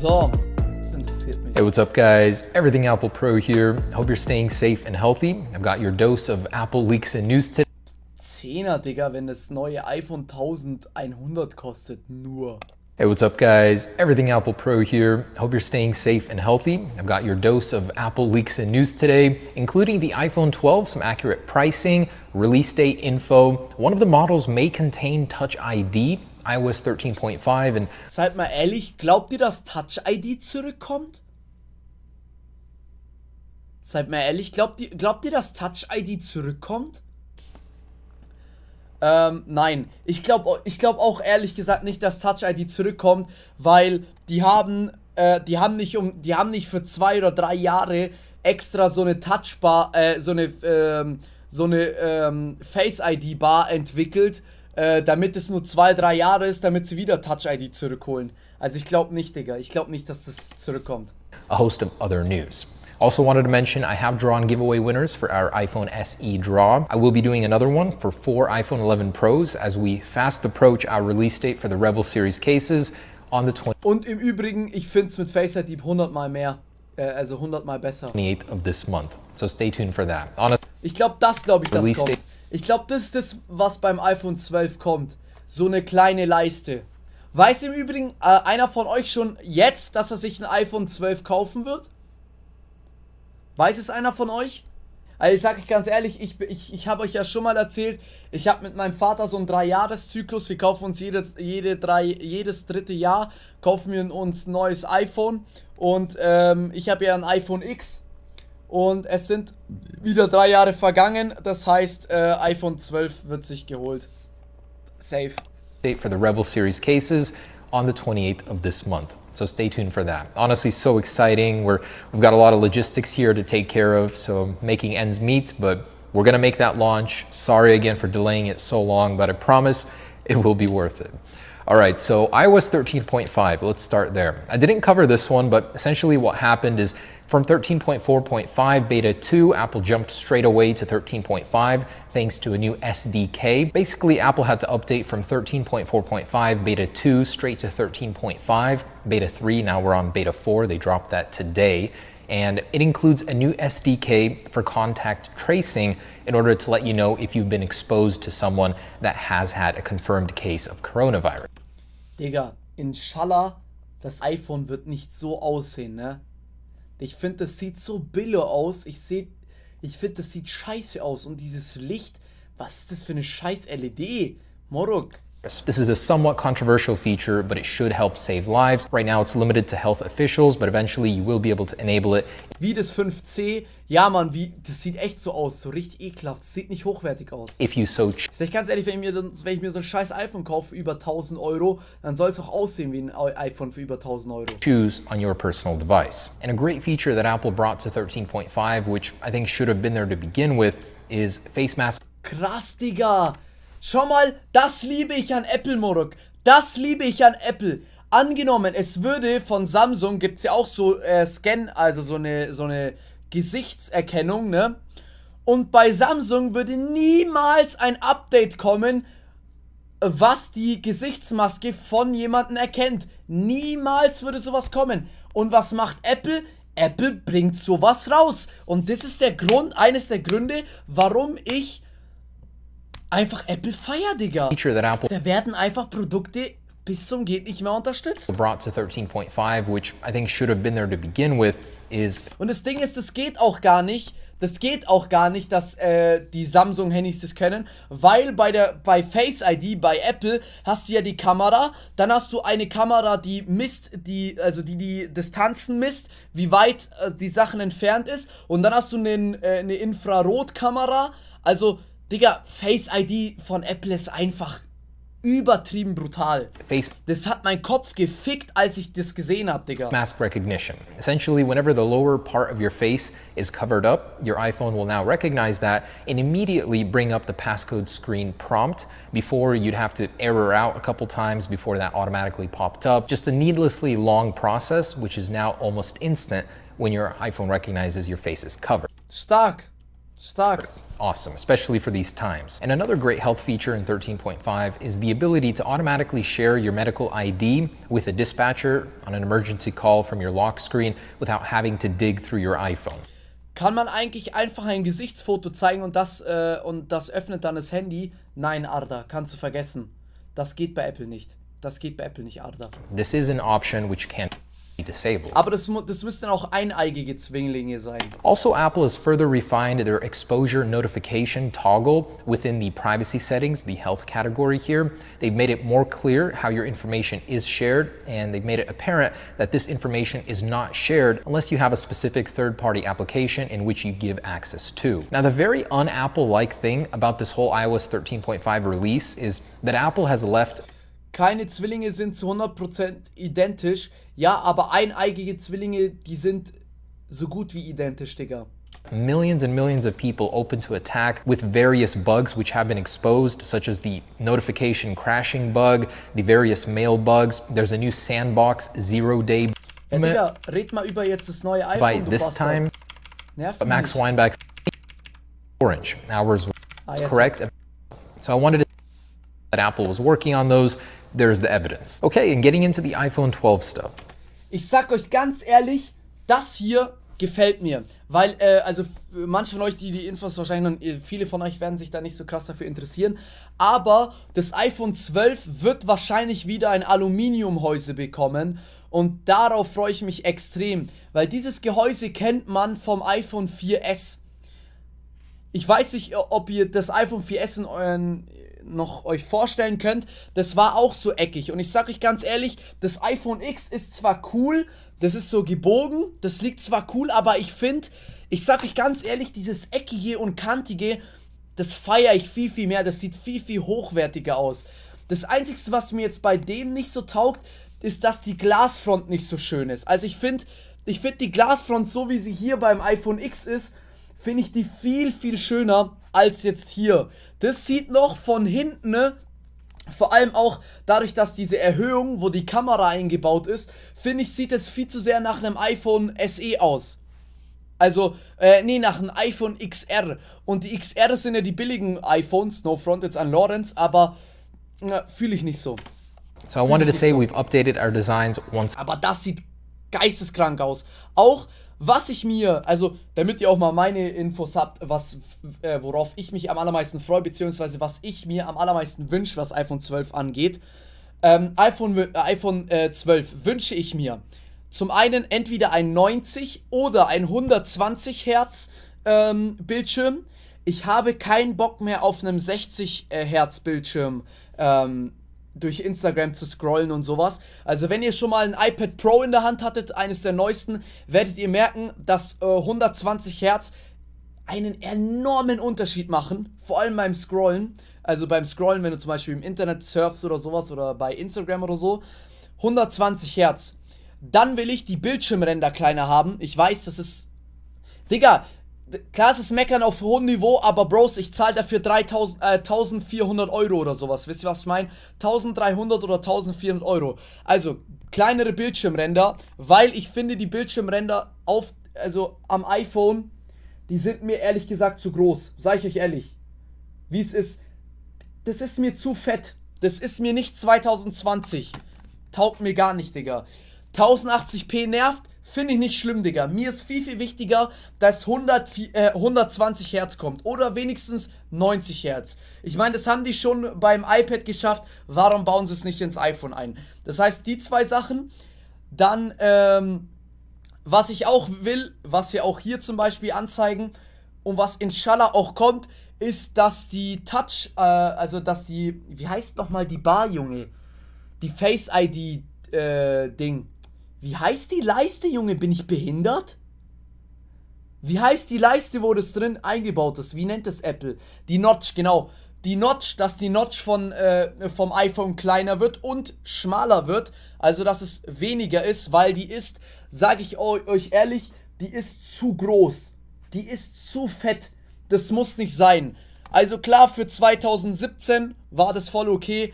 So, das interessiert mich. Hey, what's up guys? Everything Apple Pro here. Hope you're staying safe and healthy. I've got your dose of Apple leaks and news today. 10er, Digga, wenn das neue iPhone 1100 kostet, nur. Hey, what's up guys? Everything Apple Pro here. Hope you're staying safe and healthy. I've got your dose of Apple leaks and news today, including the iPhone 12, some accurate pricing, release date info. One of the models may contain Touch ID, iOS 13.5 and... Seid mal ehrlich, glaubt ihr, dass Touch ID zurückkommt? Seid mal ehrlich, glaubt ihr, dass Touch ID zurückkommt? Nein, ich glaube auch ehrlich gesagt nicht, dass Touch ID zurückkommt, weil die haben nicht für 2 oder 3 Jahre extra so eine Touchbar, so eine Face ID Bar entwickelt, damit es nur 2, 3 Jahre ist, damit sie wieder Touch ID zurückholen. Also ich glaube nicht, Digga, ich glaube nicht, dass das zurückkommt. A host of other news. Also wanted to mention, I have drawn giveaway winners for our iPhone SE draw. I will be doing another one for 4 iPhone 11 Pros as we fast approach our release date for the Rebel Series cases on the 20th. Und im Übrigen, ich find's mit Face ID 100 mal besser. 28th of this month. So stay tuned for that. Ich glaube, das kommt. Ich glaube, das ist das, was beim iPhone 12 kommt. So eine kleine Leiste. Weiß im Übrigen einer von euch schon jetzt, dass er sich ein iPhone 12 kaufen wird? Weiß es einer von euch? Also ich sage euch ganz ehrlich, ich habe euch ja schon mal erzählt, ich habe mit meinem Vater so einen 3-Jahres-Zyklus. Wir kaufen uns jedes dritte Jahr, kaufen wir uns ein neues iPhone. Und ich habe ja ein iPhone X. Und es sind wieder 3 Jahre vergangen. Das heißt, iPhone 12 wird sich geholt. Safe. For the Rebel Series cases on the 28th of this month. So stay tuned for that. Honestly, so exciting. We've got a lot of logistics here to take care of, so making ends meet, but we're gonna make that launch. Sorry again for delaying it so long, but I promise it will be worth it. All right, so iOS 13.5, let's start there. I didn't cover this one, but essentially what happened is from 13.4.5 beta 2, Apple jumped straight away to 13.5 thanks to a new SDK. Basically, Apple had to update from 13.4.5 beta 2 straight to 13.5 beta 3. Now we're on beta 4. They dropped that today. And it includes a new SDK for contact tracing in order to let you know if you've been exposed to someone that has had a confirmed case of coronavirus. Digga, inshallah, das iPhone wird nicht so aussehen, ne? Ich finde, das sieht so billo aus. Ich finde, das sieht scheiße aus. Und dieses Licht, was ist das für eine scheiß LED? Moruk. This is a somewhat controversial feature, but it should help save lives. Right now it's limited to health officials, but eventually you will be able to enable it. Wie das 5C, ja Mann, das sieht echt so aus, so richtig ekelhaft, das sieht nicht hochwertig aus. If you so sag ich ganz ehrlich, wenn ich mir so ein scheiß iPhone kaufe für über 1.000 €, dann soll es auch aussehen wie ein iPhone für über 1.000 €. Choose on your personal device. And a great feature that Apple brought to 13.5, which I think should have been there to begin with, is face mask. Krass, Digga! Schau mal, das liebe ich an Apple, Moruk. Das liebe ich an Apple. Angenommen, es würde von Samsung, gibt es ja auch so Scan, also so eine Gesichtserkennung, ne? Und bei Samsung würde niemals ein Update kommen, was die Gesichtsmaske von jemandem erkennt. Niemals würde sowas kommen. Und was macht Apple? Apple bringt sowas raus. Und das ist der Grund, eines der Gründe, warum ich... einfach Apple feier, Digga. Da werden einfach Produkte bis zum geht nicht mehr unterstützt. Brought to 13.5, which I think should have been there to begin with, is. Und das Ding ist, das geht auch gar nicht. Das geht auch gar nicht, dass die Samsung-Handys das können, weil bei Face ID bei Apple hast du ja die Kamera, dann hast du eine Kamera, die misst, die Distanzen misst, wie weit die Sachen entfernt ist, und dann hast du eine Infrarotkamera, also Digga, Face ID von Apple ist einfach übertrieben brutal. Das hat mein Kopf gefickt, als ich das gesehen habe, Digga. Mask recognition. Essentially, whenever the lower part of your face is covered up, your iPhone will now recognize that and immediately bring up the passcode screen prompt. Before, you'd have to error out a couple times before that automatically popped up. Just a needlessly long process, which is now almost instant when your iPhone recognizes your face is covered. Stark. Stock. Awesome, especially for these times. And another great health feature in 13.5 is the ability to automatically share your medical ID with a dispatcher on an emergency call from your lock screen without having to dig through your iPhone. Kann man eigentlich einfach ein Gesichtsfoto zeigen und das öffnet dann das Handy? Nein, Arda, kannst du vergessen. Das geht bei Apple nicht. Das geht bei Apple nicht, Arda. This is an option which can disabled. Aber das müssten auch eineigige Zwillinge sein. Also, Apple has further refined their exposure notification toggle within the privacy settings, the health category here. They've made it more clear how your information is shared, and they've made it apparent that this information is not shared unless you have a specific third-party application in which you give access to. Now, the very un-Apple-like thing about this whole iOS 13.5 release is that Apple has left... Keine Zwillinge sind zu 100% identisch. Ja, aber eineigige Zwillinge, die sind so gut wie identisch, Digga. Millions and millions of people open to attack with various bugs which have been exposed, such as the notification crashing bug, the various mail bugs. There's a new sandbox zero-day... Ja, Digga, red mal über jetzt das neue iPhone, by du this time, nervt Max mich. Weinberg's Orange hours was correct. So I wanted to... that Apple was working on those. There's the evidence. Okay, and getting into the iPhone 12 stuff. Ich sag euch ganz ehrlich, das hier gefällt mir, weil also manche von euch, die die Infos wahrscheinlich, und viele von euch werden sich da nicht so krass dafür interessieren, aber das iPhone 12 wird wahrscheinlich wieder ein Aluminiumgehäuse bekommen und darauf freue ich mich extrem, weil dieses Gehäuse kennt man vom iPhone 4S. Ich weiß nicht, ob ihr das iPhone 4S in euren noch euch vorstellen könnt, das war auch so eckig und ich sag euch ganz ehrlich, das iPhone X ist zwar cool, das ist so gebogen, das liegt zwar cool, aber ich finde, ich sag euch ganz ehrlich, dieses eckige und kantige, das feiere ich viel, viel mehr, das sieht viel, viel hochwertiger aus. Das einzige, was mir jetzt bei dem nicht so taugt, ist, dass die Glasfront nicht so schön ist. Also ich find die Glasfront, so wie sie hier beim iPhone X ist, finde ich die viel, viel schöner als jetzt hier. Das sieht noch von hinten, ne? Vor allem auch dadurch, dass diese Erhöhung, wo die Kamera eingebaut ist, finde ich, sieht es viel zu sehr nach einem iPhone SE aus. Also, nach einem iPhone XR. Und die XR sind ja die billigen iPhones, no front jetzt an Lawrence, aber fühle ich nicht so. So I wanted to say we've updated our designs once. Aber das sieht geisteskrank aus. Auch was ich mir, also damit ihr auch mal meine Infos habt, was worauf ich mich am allermeisten freue, beziehungsweise was ich mir am allermeisten wünsche, was iPhone 12 angeht. iPhone 12 wünsche ich mir zum einen entweder ein 90 oder ein 120 Hertz Bildschirm. Ich habe keinen Bock mehr auf einem 60 Hertz Bildschirm durch Instagram zu scrollen und sowas. Also wenn ihr schon mal ein iPad Pro in der Hand hattet, eines der neuesten, werdet ihr merken, dass 120 Hertz einen enormen Unterschied machen, vor allem beim Scrollen. Also beim Scrollen, wenn du zum Beispiel im Internet surfst oder sowas oder bei Instagram oder so, 120 Hertz. Dann will ich die Bildschirmränder kleiner haben. Ich weiß, das ist... Digga, klar, es ist Meckern auf hohem Niveau, aber Bros, ich zahle dafür 1400 Euro oder sowas. Wisst ihr, was ich meine? 1300 oder 1400 Euro. Also, kleinere Bildschirmränder, weil ich finde, die Bildschirmränder auf, also am iPhone, die sind mir ehrlich gesagt zu groß. Sag ich euch ehrlich. Wie es ist, das ist mir zu fett. Das ist mir nicht 2020. Taugt mir gar nicht, Digga. 1080p nervt. Finde ich nicht schlimm, Digga. Mir ist viel, viel wichtiger, dass 120 Hertz kommt. Oder wenigstens 90 Hertz. Ich meine, das haben die schon beim iPad geschafft. Warum bauen sie es nicht ins iPhone ein? Das heißt, die zwei Sachen. Dann, was ich auch will, was wir auch hier zum Beispiel anzeigen und was inshallah auch kommt, ist, dass die Touch, wie heißt nochmal die Bar, Junge? Die Face ID, Ding. Wie heißt die Leiste, Junge? Bin ich behindert? Wie heißt die Leiste, wo das drin eingebaut ist? Wie nennt das Apple? Die Notch, genau. Die Notch, dass die Notch vom iPhone kleiner wird und schmaler wird. Also, dass es weniger ist, weil die ist, sage ich euch ehrlich, die ist zu groß. Die ist zu fett. Das muss nicht sein. Also klar, für 2017 war das voll okay.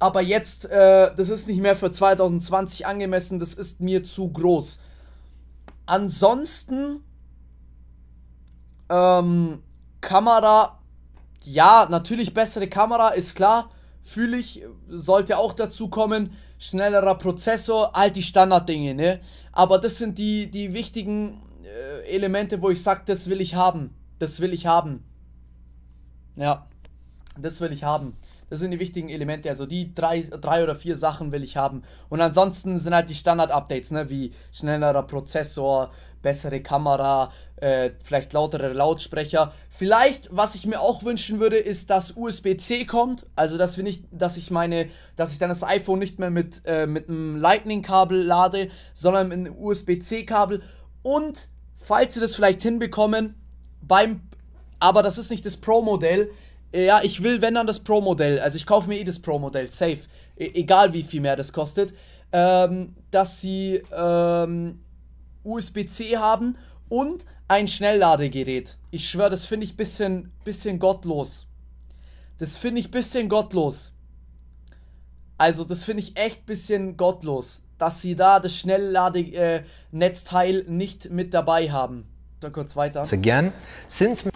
Aber jetzt, das ist nicht mehr für 2020 angemessen, das ist mir zu groß. Ansonsten Kamera, ja, natürlich bessere Kamera, ist klar. Fühle ich, sollte auch dazu kommen. Schnellerer Prozessor, all die Standarddinge, ne? Aber das sind die wichtigen Elemente, wo ich sage, das will ich haben. Das will ich haben. Ja, das will ich haben. Das sind die wichtigen Elemente, also die drei oder vier Sachen will ich haben. Und ansonsten sind halt die Standard-Updates, ne? Wie schnellerer Prozessor, bessere Kamera, vielleicht lautere Lautsprecher. Vielleicht, was ich mir auch wünschen würde, ist, dass USB-C kommt. Also, dass ich dann das iPhone nicht mehr mit einem Lightning-Kabel lade, sondern mit einem USB-C-Kabel. Und, falls sie das vielleicht hinbekommen, aber das ist nicht das Pro-Modell. Ja, ich will, wenn dann das Pro-Modell, also ich kaufe mir eh das Pro-Modell, safe, egal wie viel mehr das kostet, dass sie USB-C haben und ein Schnellladegerät. Ich schwöre, das finde ich ein bisschen gottlos. Das finde ich ein bisschen gottlos. Also das finde ich echt ein bisschen gottlos, dass sie da das Schnellladenetzteil nicht mit dabei haben. Dann kurz weiter.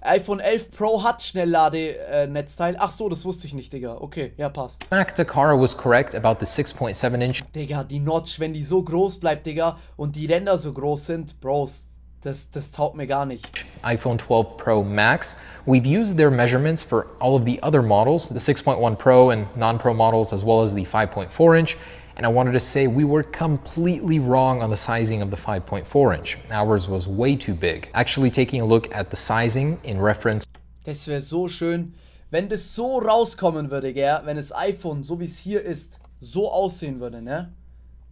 iPhone 11 Pro hat Schnellladenetzteil. Ach so, das wusste ich nicht, Digga. Okay, ja, passt. The car was correct about the 6.7 inch. Digga, die Notch, wenn die so groß bleibt, Digga, und die Ränder so groß sind, Bros, das taugt mir gar nicht. iPhone 12 Pro Max. We've used their measurements for all of the other models, the 6.1 Pro and non-Pro models, as well as the 5.4 inch. And I wanted to say we were completely wrong on the sizing of the 5.4 inch. Ours was way too big. Actually taking a look at the sizing in reference. Das wäre so schön, wenn das so rauskommen würde, gell? Wenn das iPhone, so wie es hier ist, so aussehen würde, ne?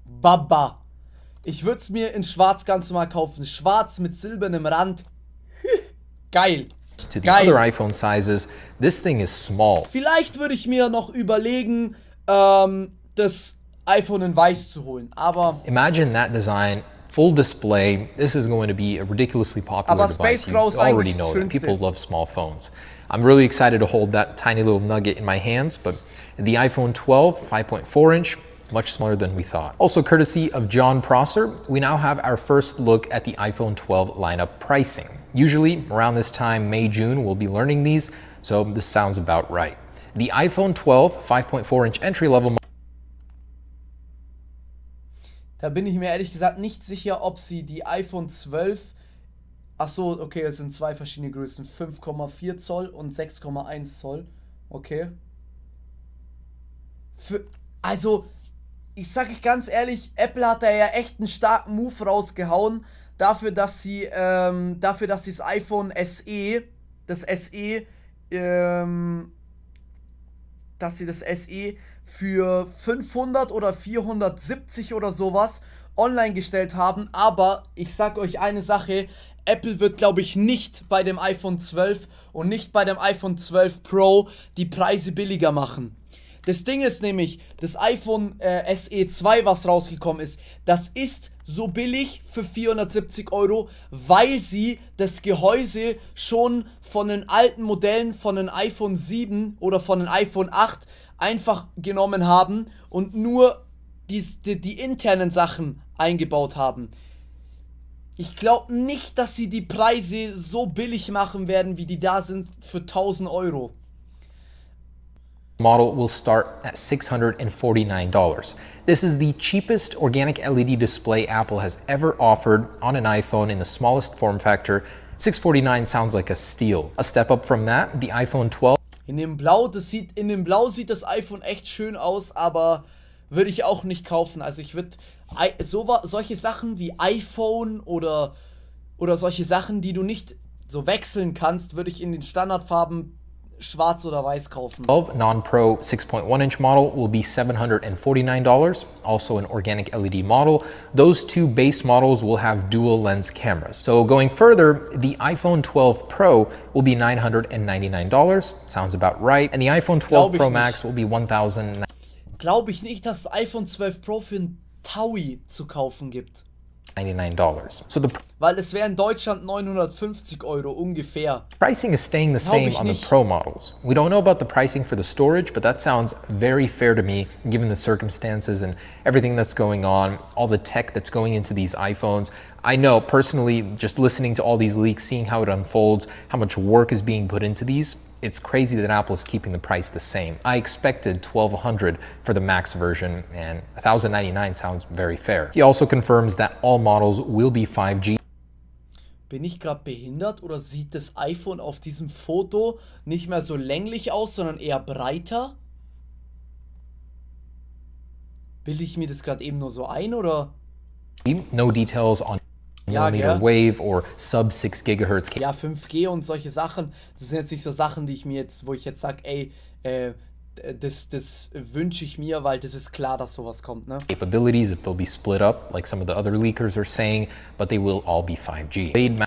Baba. Ich würde es mir in schwarz ganz normal kaufen. Schwarz mit silbernem Rand. Geil. To the other iPhone sizes, this thing is small. Vielleicht würde ich mir noch überlegen, das iPhone in Weiß zu holen, aber imagine that design, full display. This is going to be a ridiculously popular device. You already know that people love small phones. I'm really excited to hold that tiny little nugget in my hands, but the iPhone 12 5.4 inch, much smaller than we thought. Also courtesy of John Prosser, we now have our first look at the iPhone 12 lineup pricing. Usually around this time, May, June, we'll be learning these, so this sounds about right. The iPhone 12 5.4 inch entry level. Da bin ich mir ehrlich gesagt nicht sicher, ob sie die iPhone 12, achso, okay, es sind zwei verschiedene Größen, 5,4 Zoll und 6,1 Zoll, okay. Also, ich sag euch ganz ehrlich, Apple hat da ja echt einen starken Move rausgehauen, dafür, dass sie das iPhone SE, dass sie das SE für 500 oder 470 oder sowas online gestellt haben. Aber ich sag euch eine Sache, Apple wird, glaube ich, nicht bei dem iPhone 12 und nicht bei dem iPhone 12 Pro die Preise billiger machen. Das Ding ist nämlich, das iPhone SE 2, was rausgekommen ist, das ist so billig für 470 €, weil sie das Gehäuse schon von den alten Modellen, von den iPhone 7 oder von den iPhone 8 einfach genommen haben und nur die internen Sachen eingebaut haben. Ich glaube nicht, dass sie die Preise so billig machen werden, wie die da sind, für 1.000 €. Model will start at $649. This is the cheapest organic LED display Apple has ever offered on an iPhone in the smallest form factor. $649 sounds like a steal. A step up from that, the iPhone 12. In dem Blau sieht das iPhone echt schön aus, aber würde ich auch nicht kaufen. Also ich würde solche Sachen wie iPhone oder solche Sachen, die du nicht so wechseln kannst, würde ich in den Standardfarben schwarz oder weiß kaufen. Non-Pro 6.1 inch model will be $749, also an organic LED model. Those two base models will have dual lens cameras. So going further, the iPhone 12 Pro will be $999, sounds about right. And the iPhone 12 Pro Max will be $1,000. Glaube ich nicht, dass das iPhone 12 Pro für einen Taui zu kaufen gibt. $99. So the weil es wäre in Deutschland 950 € ungefähr. Pricing is staying the same on the Pro models. We don't know about the pricing for the storage, but that sounds very fair to me given the circumstances and everything that's going on, all the tech that's going into these iPhones. I know personally, just listening to all these leaks, seeing how it unfolds, how much work is being put into these, it's crazy that Apple is keeping the price the same. I expected $1,200 for the Max version, and $1,099 sounds very fair. He also confirms that all models will be 5G. Bin ich gerade behindert oder sieht das iPhone auf diesem Foto nicht mehr so länglich aus, sondern eher breiter? Bilde ich mir das gerade eben nur so ein oder? No details on millimeter wave or sub 6 GHz. Ja, 5G und solche Sachen, das sind jetzt nicht so Sachen, die ich mir jetzt, wo ich jetzt sage, ey, das wünsche ich mir, weil das ist klar, dass sowas kommt, ne? Capabilities, if they'll be split up, like some of the other leakers are saying, but they will all be 5G.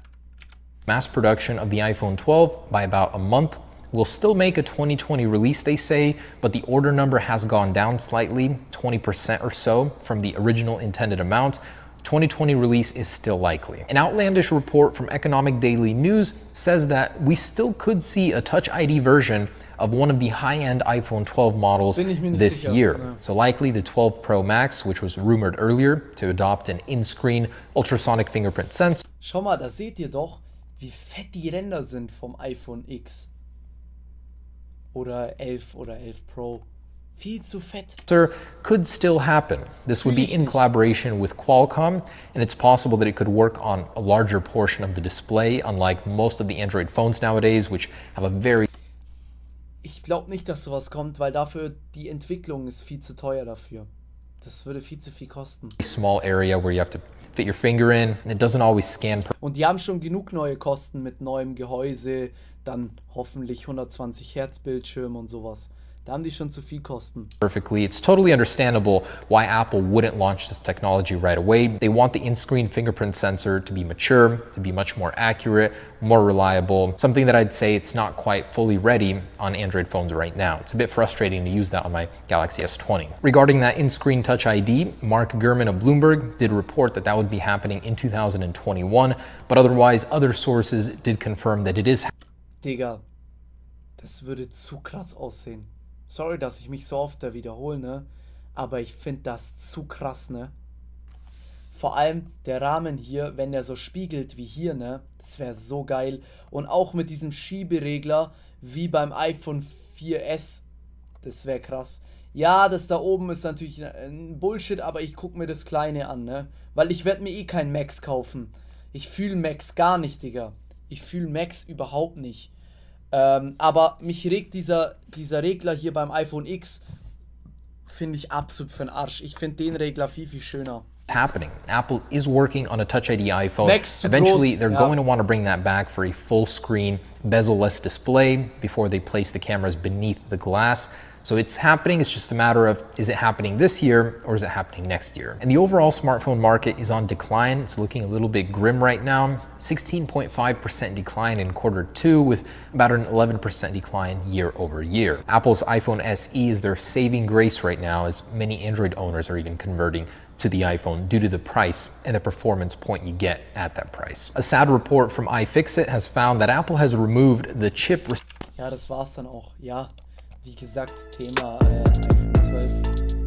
Mass production of the iPhone 12 by about a month. We'll still make a 2020 release, they say, but the order number has gone down slightly, 20% or so from the original intended amount. 2020 release is still likely. An outlandish report from Economic Daily News says that we still could see a Touch ID version of one of the high-end iPhone 12 models this year. Yeah. So likely the 12 Pro Max, which was rumored earlier to adopt an in-screen ultrasonic fingerprint sensor. Schau mal, da seht ihr doch, wie fett die Ränder sind vom iPhone X. Oder 11 oder 11 Pro. Viel zu fett. Sir, could still happen. This would be in collaboration with Qualcomm, and it's possible that it could work on a larger portion of the display, unlike most of the Android phones nowadays, which have a very... Ich glaube nicht, dass sowas kommt, weil dafür die Entwicklung ist viel zu teuer dafür. Das würde viel zu viel kosten. Small area where you have to fit your finger in, and it doesn't always scan. Und die haben schon genug neue Kosten mit neuem Gehäuse, dann hoffentlich 120 Hertz Bildschirm und sowas. Da haben die schon zu viel Kosten. Perfectly, it's totally understandable why Apple wouldn't launch this technology right away. They want the in-screen fingerprint sensor to be mature, to be much more accurate, more reliable. Something that I'd say it's not quite fully ready on Android phones right now. It's a bit frustrating to use that on my Galaxy S20. Regarding that in-screen Touch ID, Mark Gurman of Bloomberg did report that that would be happening in 2021, but otherwise other sources did confirm that it is. Digga, das würde zu krass aussehen. Sorry, dass ich mich so oft da wiederhole, ne? Aber ich finde das zu krass, ne? Vor allem der Rahmen hier, wenn der so spiegelt wie hier, ne? Das wäre so geil. Und auch mit diesem Schieberegler wie beim iPhone 4S. Das wäre krass. Ja, das da oben ist natürlich ein Bullshit, aber ich gucke mir das Kleine an, ne? Weil ich werde mir eh kein Max kaufen. Ich fühle Max gar nicht, Digga. Ich fühle Max überhaupt nicht. Aber mich regt dieser Regler hier beim iPhone X, finde ich absolut für den Arsch. Ich finde den Regler viel, viel schöner. Happening. Apple is working on a Touch ID iPhone. Eventually, they're going to want to bring that back for a full screen, bezel-less display before they place the cameras beneath the glass. So it's happening, it's just a matter of, is it happening this year or is it happening next year? And the overall smartphone market is on decline. It's looking a little bit grim right now. 16.5% decline in Q2 with about an 11% decline year over year. Apple's iPhone SE is their saving grace right now, as many Android owners are even converting to the iPhone due to the price and the performance point you get at that price. A sad report from iFixit has found that Apple has removed the chip. Ja, das war's dann auch. Ja. Wie gesagt, Thema iPhone 12.